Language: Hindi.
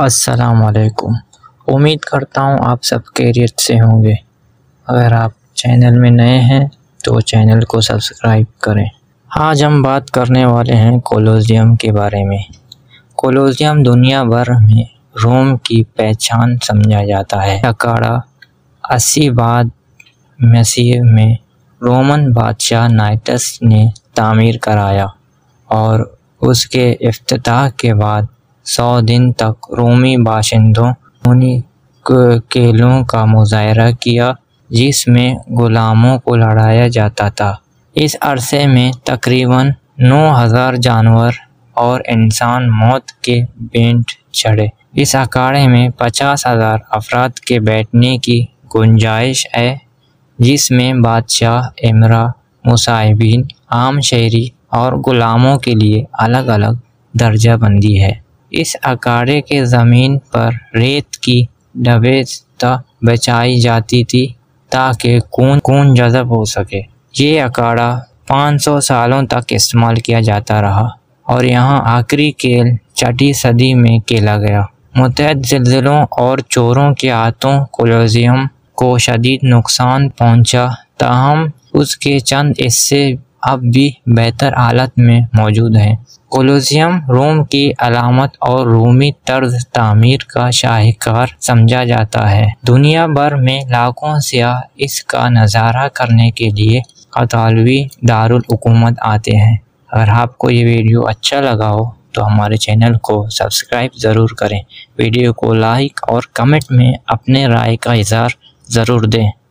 अस्सलाम वालेकुम। उम्मीद करता हूँ आप सब खैरियत से होंगे। अगर आप चैनल में नए हैं तो चैनल को सब्सक्राइब करें। आज हम बात करने वाले हैं कोलोसियम के बारे में। कोलोसियम दुनिया भर में रोम की पहचान समझा जाता है। अखाड़ा 80 बाद मसीह में रोमन बादशाह नाइटस ने तामीर कराया और उसके इफ्तिताह के बाद 100 दिन तक रोमी बाशिंदों उन्हीं खेलों का मुजाहरा किया जिसमें गुलामों को लड़ाया जाता था। इस अरसे में तकरीबन 9000 जानवर और इंसान मौत के बेंट चढ़े। इस अखाड़े में 50,000 अफराद के बैठने की गुंजाइश है जिसमें बादशाह, इमरा, मुसाहिबीन, आम शहरी और गुलामों के लिए अलग अलग दर्जा बंदी है। इस अखाड़े के ज़मीन पर रेत की डबेता बचाई जाती थी ताकि खून जज़ब हो सके। ये अखाड़ा 500 सालों तक इस्तेमाल किया जाता रहा और यहाँ आखिरी खेल 6ठी सदी में खेला गया। मुतहद ज़िलज़लों और चोरों के हाथों कोलोसियम को शदीद नुकसान पहुँचा, ताहम उसके चंद हिस्से अब भी बेहतर हालत में मौजूद हैं। कोलोसियम रोम की अलामत और रोमी तर्ज तामीर का शाहकार समझा जाता है। दुनिया भर में लाखों सियाह इसका नज़ारा करने के लिए अतालवी दारुल हुकूमत आते हैं। अगर आपको ये वीडियो अच्छा लगा हो तो हमारे चैनल को सब्सक्राइब ज़रूर करें। वीडियो को लाइक और कमेंट में अपने राय का इज़हार ज़रूर दें।